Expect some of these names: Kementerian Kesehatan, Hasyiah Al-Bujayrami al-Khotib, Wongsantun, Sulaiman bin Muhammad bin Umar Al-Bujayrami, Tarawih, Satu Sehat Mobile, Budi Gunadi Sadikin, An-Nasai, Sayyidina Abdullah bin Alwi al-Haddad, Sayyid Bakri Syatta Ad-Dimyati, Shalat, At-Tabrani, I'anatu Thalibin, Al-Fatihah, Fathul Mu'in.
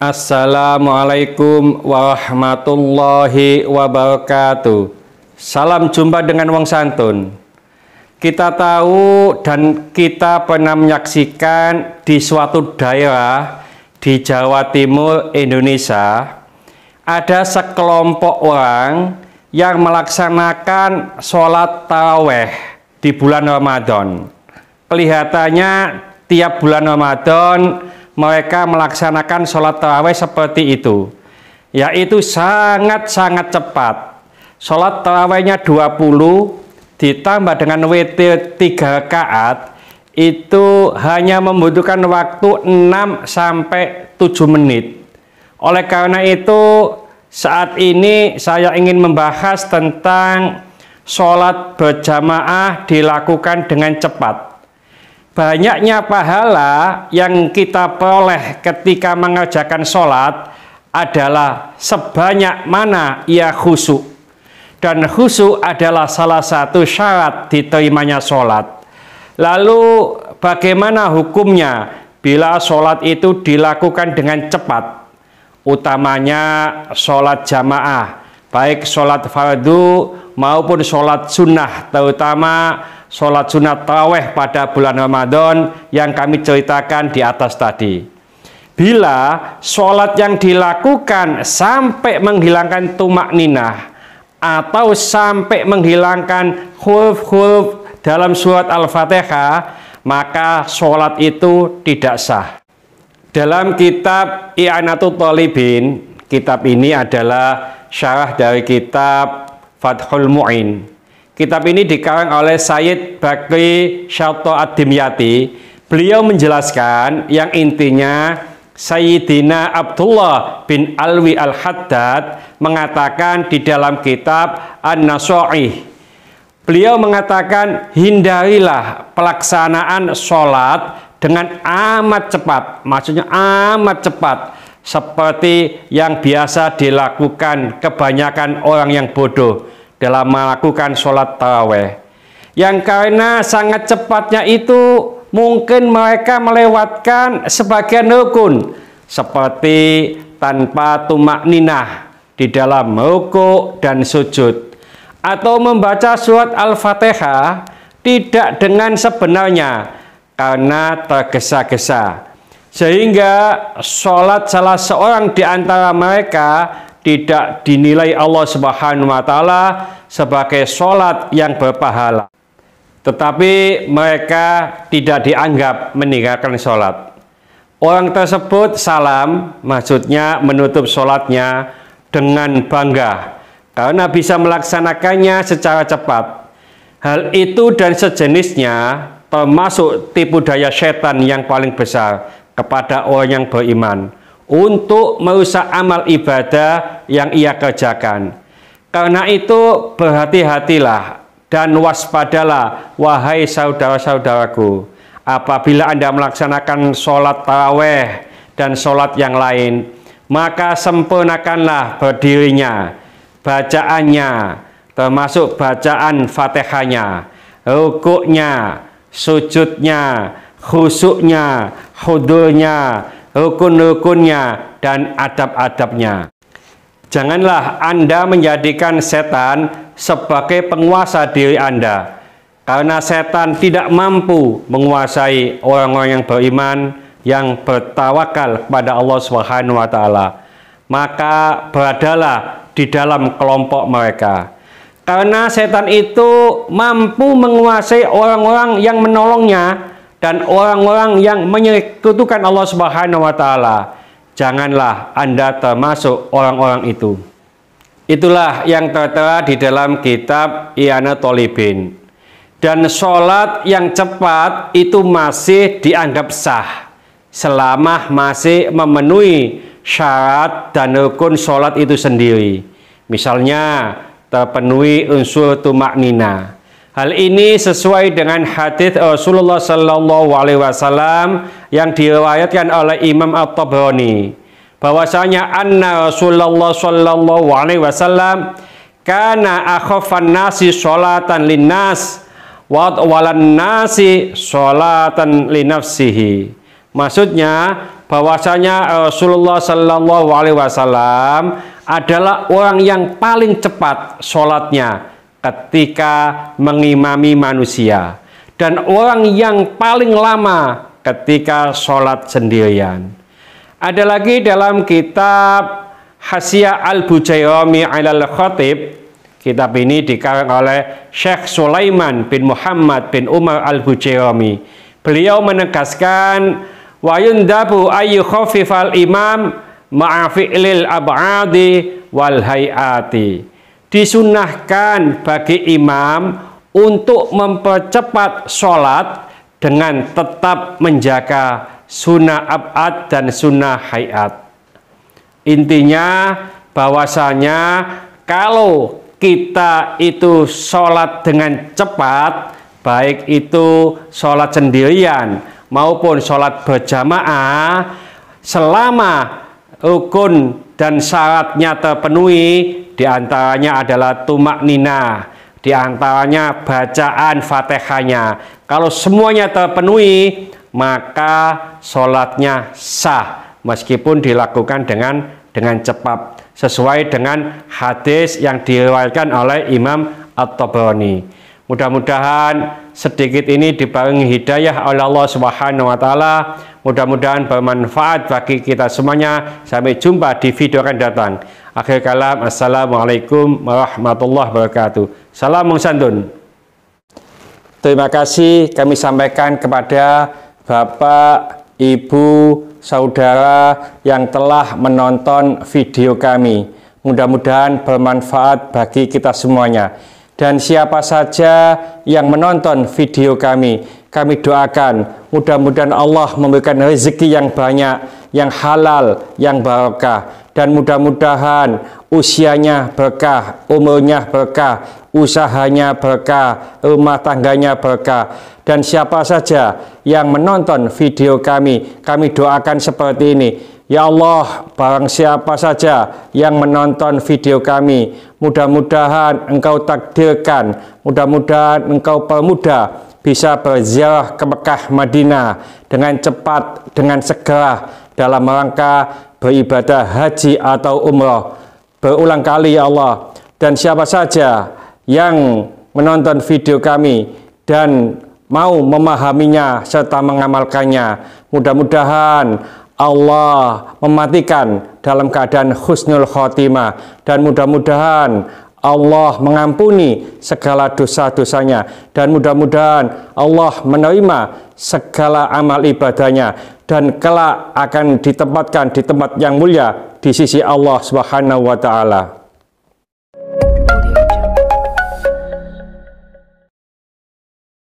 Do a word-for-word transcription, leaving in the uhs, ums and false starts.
Assalamualaikum warahmatullahi wabarakatuh. Salam jumpa dengan Wongsantun. Kita tahu dan kita pernah menyaksikan di suatu daerah di Jawa Timur Indonesia, ada sekelompok orang yang melaksanakan sholat tarawih di bulan Ramadan. Kelihatannya tiap bulan Ramadan mereka melaksanakan sholat tarawih seperti itu, yaitu sangat-sangat cepat. Sholat tarawihnya dua puluh ditambah dengan witir tiga rakaat, itu hanya membutuhkan waktu enam sampai tujuh menit. Oleh karena itu, saat ini saya ingin membahas tentang sholat berjamaah dilakukan dengan cepat. Banyaknya pahala yang kita peroleh ketika mengerjakan sholat adalah sebanyak mana ia khusyuk. Dan khusyuk adalah salah satu syarat diterimanya sholat. Lalu bagaimana hukumnya bila sholat itu dilakukan dengan cepat? Utamanya sholat jamaah, baik sholat fardu maupun sholat sunnah, terutama sholat sunnah tarawih pada bulan Ramadan yang kami ceritakan di atas tadi. Bila sholat yang dilakukan sampai menghilangkan tumakninah atau sampai menghilangkan huruf-huruf dalam surat Al-Fatihah, maka sholat itu tidak sah. Dalam kitab I'anatu Thalibin, kitab ini adalah syarah dari kitab Fathul Mu'in. Kitab ini dikarang oleh Sayyid Bakri Syatta Ad-Dimyati. Beliau menjelaskan yang intinya, Sayyidina Abdullah bin Alwi al-Haddad mengatakan di dalam kitab An-Nasai. Beliau mengatakan, hindarilah pelaksanaan sholat dengan amat cepat, maksudnya amat cepat, seperti yang biasa dilakukan kebanyakan orang yang bodoh dalam melakukan sholat tarawih. Yang karena sangat cepatnya itu mungkin mereka melewatkan sebagian rukun, seperti tanpa tumakninah di dalam rukuk dan sujud, atau membaca surat Al-Fatihah tidak dengan sebenarnya karena tergesa-gesa, sehingga sholat salah seorang di antara mereka tidak dinilai Allah Subhanahu wa Ta'ala sebagai sholat yang berpahala, tetapi mereka tidak dianggap meninggalkan sholat. Orang tersebut salam, maksudnya menutup sholatnya dengan bangga karena bisa melaksanakannya secara cepat. Hal itu dan sejenisnya termasuk tipu daya setan yang paling besar kepada orang yang beriman untuk merusak amal ibadah yang ia kerjakan. Karena itu berhati-hatilah dan waspadalah, wahai saudara-saudaraku, apabila Anda melaksanakan sholat tarawih dan sholat yang lain, maka sempurnakanlah berdirinya, bacaannya, termasuk bacaan Fatihahnya, rukuknya, sujudnya, khusuknya, khudurnya, rukun-rukunnya, dan adab-adabnya. Janganlah Anda menjadikan setan sebagai penguasa diri Anda, karena setan tidak mampu menguasai orang-orang yang beriman yang bertawakal kepada Allah Subhanahu wa Ta'ala. Maka beradalah di dalam kelompok mereka, karena setan itu mampu menguasai orang-orang yang menolongnya dan orang-orang yang menyekutukan Allah Subhanahu wa Ta'ala. Janganlah Anda termasuk orang-orang itu. Itulah yang tertera di dalam kitab I'anatu Thalibin. Dan sholat yang cepat itu masih dianggap sah selama masih memenuhi syarat dan rukun sholat itu sendiri. Misalnya terpenuhi unsur tumaknina. Hal ini sesuai dengan hadis Rasulullah Shallallahu Alaihi Wasallam yang diriwayatkan oleh Imam At-Tabrani, bahwasanya anna Rasulullah Shallallahu Alaihi Wasallam kana akhafan nasi sholatan linnas wa atwalan nasi sholatan linafsihi. Maksudnya bahwasanya Rasulullah Shallallahu Alaihi Wasallam adalah orang yang paling cepat sholatnya ketika mengimami manusia, dan orang yang paling lama ketika sholat sendirian. Ada lagi dalam kitab Hasyiah Al-Bujayrami al-Khotib. Kitab ini dikarang oleh Syekh Sulaiman bin Muhammad bin Umar Al-Bujayrami. Beliau menegaskan wa yundabu ayyu khafifal imam ma'afi'lil ab'adi wal hayati. Disunnahkan bagi imam untuk mempercepat sholat dengan tetap menjaga sunnah ab'ad dan sunnah hayat. Intinya bahwasanya kalau kita itu sholat dengan cepat, baik itu sholat sendirian maupun sholat berjamaah, selama rukun dan syaratnya terpenuhi, diantaranya adalah tumakninah, diantaranya bacaan fatihahnya. Kalau semuanya terpenuhi, maka sholatnya sah, meskipun dilakukan dengan dengan cepat, sesuai dengan hadis yang diriwayatkan oleh Imam At-Tabrani. Mudah-mudahan sedikit ini dibarengi hidayah oleh Allah Subhanahu wa taala. Mudah-mudahan bermanfaat bagi kita semuanya. Sampai jumpa di video akan datang. Akhir kalam, assalamualaikum warahmatullahi wabarakatuh. Salam Wongsantun. Terima kasih kami sampaikan kepada Bapak, Ibu, saudara yang telah menonton video kami. Mudah-mudahan bermanfaat bagi kita semuanya. Dan siapa saja yang menonton video kami, kami doakan mudah-mudahan Allah memberikan rezeki yang banyak, yang halal, yang barokah. Dan mudah-mudahan usianya berkah, umurnya berkah, usahanya berkah, rumah tangganya berkah. Dan siapa saja yang menonton video kami, kami doakan seperti ini. Ya Allah, barang siapa saja yang menonton video kami, mudah-mudahan Engkau takdirkan, mudah-mudahan Engkau permudah bisa berziarah ke Mekah Madinah dengan cepat, dengan segera dalam rangka beribadah haji atau umroh berulang kali, ya Allah. Dan siapa saja yang menonton video kami dan mau memahaminya serta mengamalkannya, mudah-mudahan Allah mematikan dalam keadaan husnul khotimah, dan mudah-mudahan Allah mengampuni segala dosa-dosanya, dan mudah-mudahan Allah menerima segala amal ibadahnya, dan kelak akan ditempatkan di tempat yang mulia di sisi Allah Subhanahu wa taala.